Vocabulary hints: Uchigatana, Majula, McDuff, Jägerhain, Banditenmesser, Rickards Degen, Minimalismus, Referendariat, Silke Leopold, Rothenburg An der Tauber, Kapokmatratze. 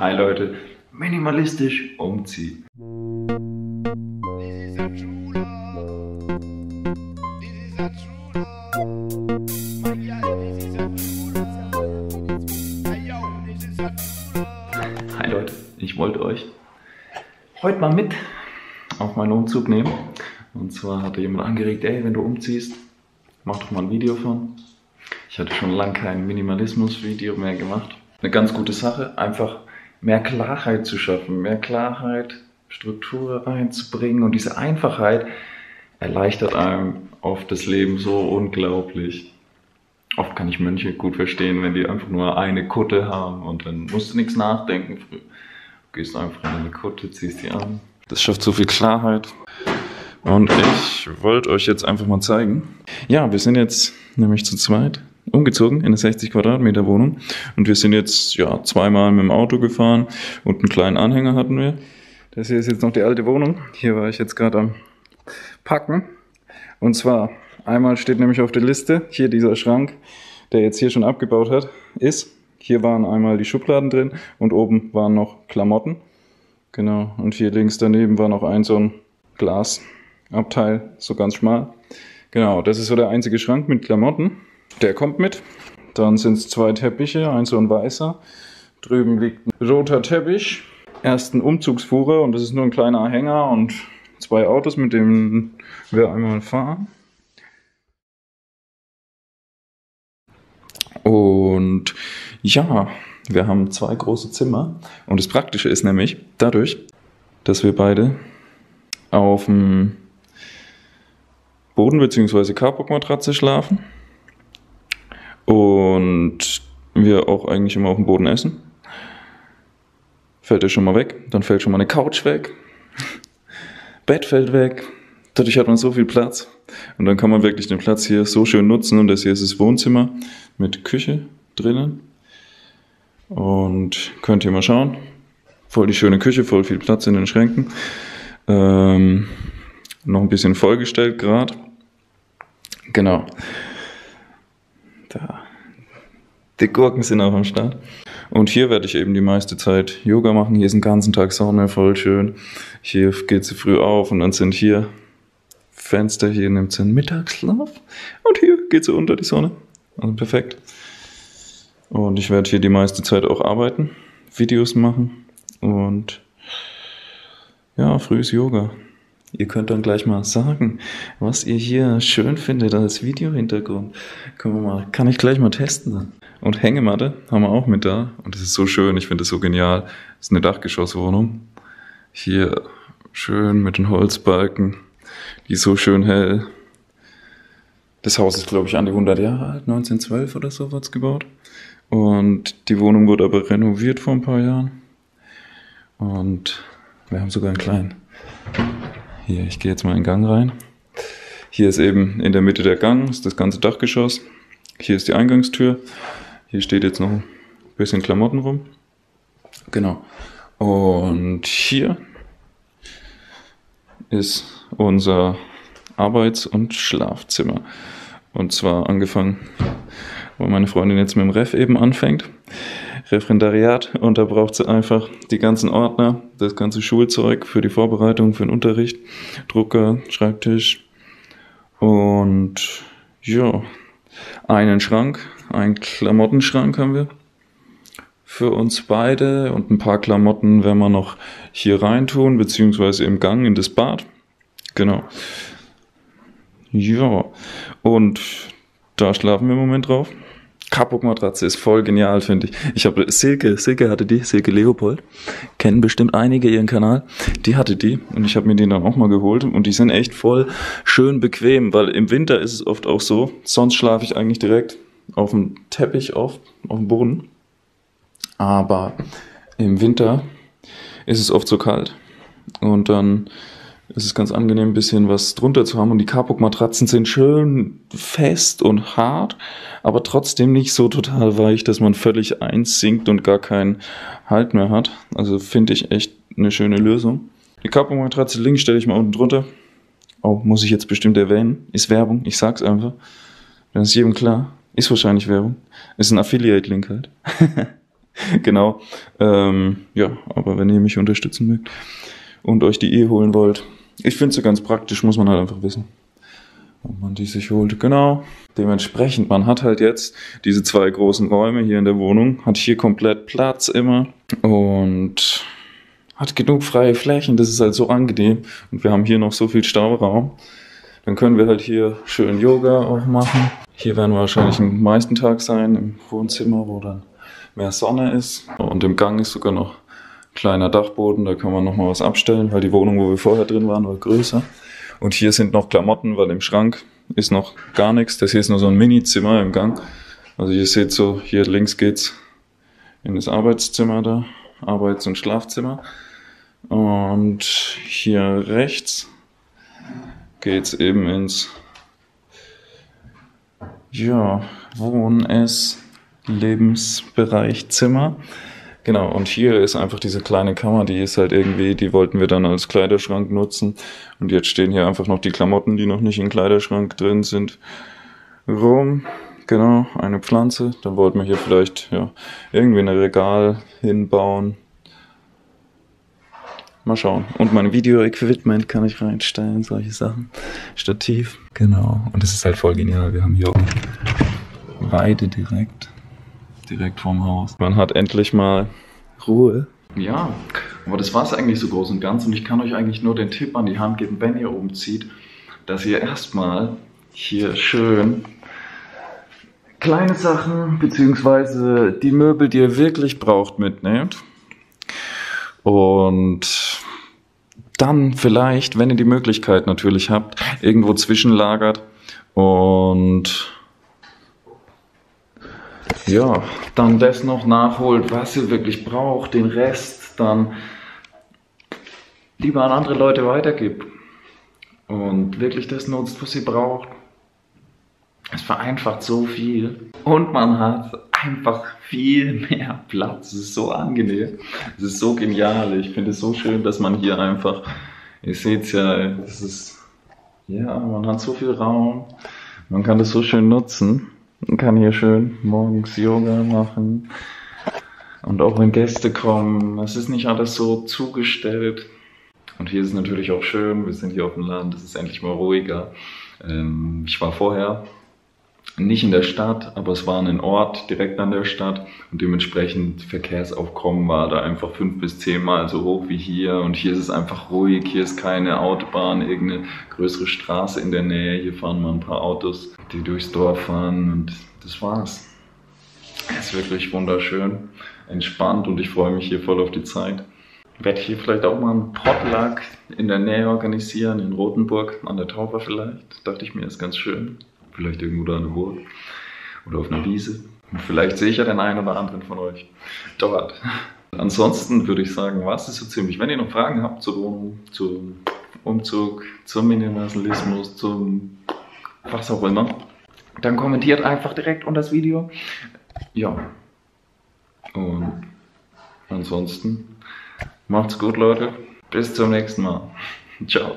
Hi Leute, minimalistisch umziehen. Hi Leute, ich wollte euch heute mal mit auf meinen Umzug nehmen. Und zwar hatte jemand angeregt, ey, wenn du umziehst, mach doch mal ein Video von. Ich hatte schon lange kein Minimalismus-Video mehr gemacht. Eine ganz gute Sache, einfach mehr Klarheit zu schaffen, mehr Klarheit, Struktur einzubringen, und diese Einfachheit erleichtert einem oft das Leben so unglaublich. Oft kann ich Mönche gut verstehen, wenn die einfach nur eine Kutte haben und dann musst du nichts nachdenken. Du gehst einfach in eine Kutte, ziehst die an. Das schafft so viel Klarheit. Und ich wollte euch jetzt einfach mal zeigen. Ja, wir sind jetzt nämlich zu zweit umgezogen in eine 60 Quadratmeter Wohnung und wir sind jetzt ja zweimal mit dem Auto gefahren und einen kleinen Anhänger hatten wir. Das hier ist jetzt noch die alte Wohnung. Hier war ich jetzt gerade am Packen, und zwar einmal steht nämlich auf der Liste, hier dieser Schrank, der jetzt hier schon abgebaut hat, ist, hier waren einmal die Schubladen drin und oben waren noch Klamotten. Genau, und hier links daneben war noch ein so ein Glasabteil, so ganz schmal. Genau, das ist so der einzige Schrank mit Klamotten. Der kommt mit. Dann sind es zwei Teppiche, ein so ein weißer. Drüben liegt ein roter Teppich. Erst ein Umzugsfuhrer, und das ist nur ein kleiner Hänger, und zwei Autos, mit denen wir einmal fahren. Und ja, wir haben zwei große Zimmer. Und das Praktische ist nämlich, dadurch, dass wir beide auf dem Boden bzw. Carport-Matratze schlafen, und wir auch eigentlich immer auf dem Boden essen. Fällt der schon mal weg, dann fällt schon mal eine Couch weg, Bett fällt weg, dadurch hat man so viel Platz. Und dann kann man wirklich den Platz hier so schön nutzen, und das hier ist das Wohnzimmer mit Küche drinnen. Und könnt ihr mal schauen, voll die schöne Küche, voll viel Platz in den Schränken. Noch ein bisschen vollgestellt gerade, genau. Da. Die Gurken sind auch am Start. Und hier werde ich eben die meiste Zeit Yoga machen. Hier ist den ganzen Tag Sonne, voll schön. Hier geht sie früh auf und dann sind hier Fenster. Hier nimmt sie einen Mittagsschlaf und hier geht sie unter die Sonne. Also perfekt. Und ich werde hier die meiste Zeit auch arbeiten, Videos machen und ja, frühes Yoga. Ihr könnt dann gleich mal sagen, was ihr hier schön findet als Videohintergrund. Kann ich gleich mal testen. Und Hängematte haben wir auch mit da. Und das ist so schön, ich finde das so genial. Das ist eine Dachgeschosswohnung. Hier schön mit den Holzbalken. Die ist so schön hell. Das Haus ist, glaube ich, an die 100 Jahre alt. 1912 oder so wird es gebaut. Und die Wohnung wurde aber renoviert vor ein paar Jahren. Und wir haben sogar einen kleinen. Hier, ich gehe jetzt mal in den Gang rein. Hier ist eben in der Mitte der Gang, ist das ganze Dachgeschoss. Hier ist die Eingangstür. Hier steht jetzt noch ein bisschen Klamotten rum. Genau. Und hier ist unser Arbeits- und Schlafzimmer. Und zwar angefangen, weil meine Freundin jetzt mit dem Ref eben anfängt. Referendariat, und da braucht sie einfach die ganzen Ordner, das ganze Schulzeug für die Vorbereitung, für den Unterricht, Drucker, Schreibtisch und ja, einen Schrank, einen Klamottenschrank haben wir für uns beide, und ein paar Klamotten werden wir noch hier reintun, beziehungsweise im Gang in das Bad, genau. Ja, und da schlafen wir im Moment drauf. Carport-Matratze ist voll genial, finde ich. Ich habe Silke hatte die, Silke Leopold. Kennen bestimmt einige ihren Kanal. Die hatte die, und ich habe mir die dann auch mal geholt, und die sind echt voll schön bequem, weil im Winter ist es oft auch so, sonst schlafe ich eigentlich direkt auf dem Teppich, auf dem Boden. Aber im Winter ist es oft so kalt, und dann ist es ganz angenehm, ein bisschen was drunter zu haben, und die Carport-Matratzen sind schön fest und hart, aber trotzdem nicht so total weich, dass man völlig einsinkt und gar keinen Halt mehr hat. Also finde ich echt eine schöne Lösung. Die Carport-Matratze links stelle ich mal unten drunter. Oh, muss ich jetzt bestimmt erwähnen. Ist Werbung, ich sag's einfach. Dann ist jedem klar. Ist wahrscheinlich Werbung. Ist ein Affiliate-Link halt. Genau. Ja, aber wenn ihr mich unterstützen mögt und euch die holen wollt, ich finde sie ganz praktisch, muss man halt einfach wissen, ob man die sich holt. Genau. Dementsprechend, man hat halt jetzt diese zwei großen Räume hier in der Wohnung, hat hier komplett Platz immer und hat genug freie Flächen, das ist halt so angenehm. Und wir haben hier noch so viel Stauraum. Dann können wir halt hier schön Yoga auch machen. Hier werden wir wahrscheinlich den meisten Tag sein, im Wohnzimmer, wo dann mehr Sonne ist. Und im Gang ist sogar noch ein kleiner Dachboden, da kann man nochmal was abstellen, weil die Wohnung, wo wir vorher drin waren, war größer. Und hier sind noch Klamotten, weil im Schrank ist noch gar nichts. Das hier ist nur so ein Mini-Zimmer im Gang. Also ihr seht so, hier links geht's in das Arbeitszimmer da, Arbeits- und Schlafzimmer. Und hier rechts geht's eben ins, ja, Wohn-Ess-Lebensbereich Zimmer. Genau, und hier ist einfach diese kleine Kammer, die ist halt irgendwie, die wollten wir dann als Kleiderschrank nutzen. Und jetzt stehen hier einfach noch die Klamotten, die noch nicht im Kleiderschrank drin sind, rum. Genau, eine Pflanze. Dann wollten wir hier vielleicht, ja, irgendwie ein Regal hinbauen. Mal schauen. Und mein Video-Equipment kann ich reinstellen, solche Sachen. Stativ. Genau. Und das ist halt voll genial. Wir haben hier auch eine Weide direkt vorm Haus. Man hat endlich mal Ruhe. Ja, aber das war es eigentlich so groß und ganz. Und ich kann euch eigentlich nur den Tipp an die Hand geben, wenn ihr umzieht, dass ihr erstmal hier schön kleine Sachen bzw. die Möbel, die ihr wirklich braucht, mitnehmt. Und dann vielleicht, wenn ihr die Möglichkeit natürlich habt, irgendwo zwischenlagert und ja, dann das noch nachholt, was ihr wirklich braucht, den Rest dann lieber an andere Leute weitergibt und wirklich das nutzt, was ihr braucht. Es vereinfacht so viel und man hat einfach viel mehr Platz. Es ist so angenehm, es ist so genial. Ich finde es so schön, dass man hier einfach, ihr seht es ja, es ist, ja, man hat so viel Raum, man kann das so schön nutzen. Man kann hier schön morgens Yoga machen und auch wenn Gäste kommen, es ist nicht alles so zugestellt. Und hier ist es natürlich auch schön, wir sind hier auf dem Land, es ist endlich mal ruhiger. Ich war vorher nicht in der Stadt, aber es war ein Ort direkt an der Stadt und dementsprechend Verkehrsaufkommen war da einfach 5- bis 10-mal so hoch wie hier und hier ist es einfach ruhig, hier ist keine Autobahn, irgendeine größere Straße in der Nähe, hier fahren mal ein paar Autos, die durchs Dorf fahren und das war's. Es ist wirklich wunderschön, entspannt und ich freue mich hier voll auf die Zeit. Ich werde hier vielleicht auch mal einen Potluck in der Nähe organisieren, in Rothenburg an der Tauber vielleicht, dachte ich mir, ist ganz schön. Vielleicht irgendwo da an der Burg oder auf einer Wiese. Und vielleicht sehe ich ja den einen oder anderen von euch dort. Ansonsten würde ich sagen, was ist so ziemlich. Wenn ihr noch Fragen habt zur Wohnung, zum Umzug, zum Minimalismus, zum was auch immer, dann kommentiert einfach direkt unter das Video. Ja. Und ansonsten macht's gut, Leute. Bis zum nächsten Mal. Ciao.